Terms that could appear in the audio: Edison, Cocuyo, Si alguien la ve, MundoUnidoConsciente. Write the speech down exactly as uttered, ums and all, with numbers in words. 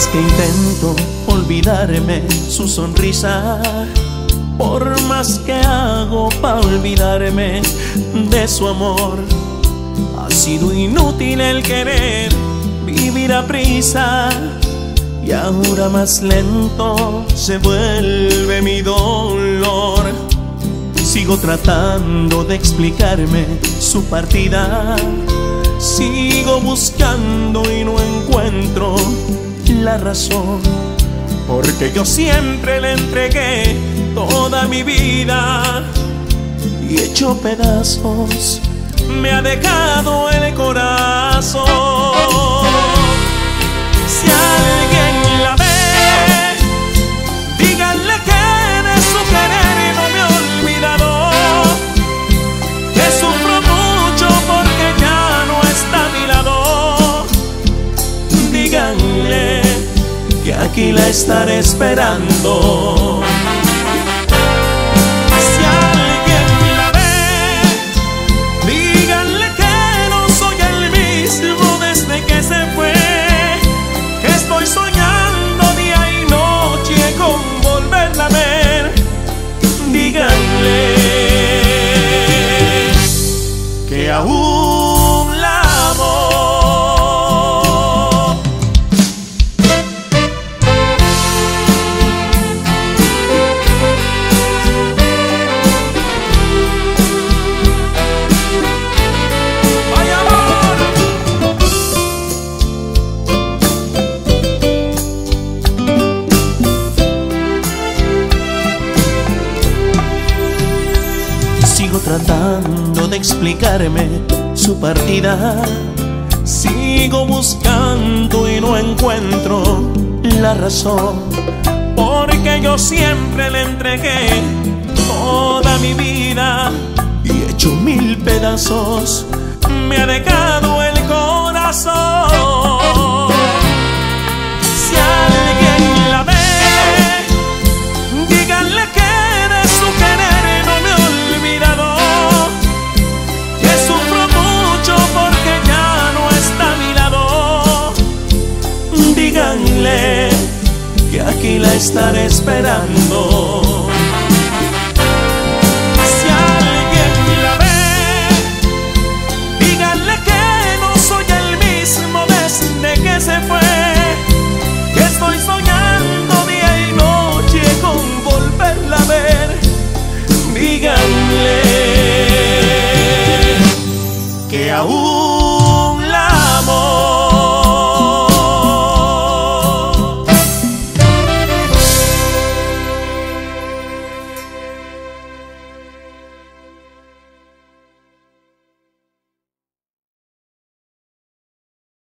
más que intento olvidarme su sonrisa, por más que hago pa' olvidarme de su amor, ha sido inútil el querer vivir a prisa, y ahora más lento se vuelve mi dolor. Sigo tratando de explicarme su partida, sigo buscando y no encuentro la razón, porque yo siempre le entregué toda mi vida y hecho pedazos me ha dejado el corazón. Si alguien la ve, díganle que de su querer no me he olvidado, que sufro mucho porque ya no está a mi lado. Díganle que aquí la estaré esperando. Aún la amo. ¡Ay, amor! Sigo tratando de explicarme su partida, sigo buscando y no encuentro la razón, porque yo siempre le entregué toda mi vida y hecho mil pedazos me ha dejado el corazón. Si alguien la ve, díganle que de su querer no me he olvidado, que aquí la estaré esperando. Si alguien la ve, díganle que no soy el mismo desde que se fue, que estoy soñando día y noche con volverla a ver. Díganle que aún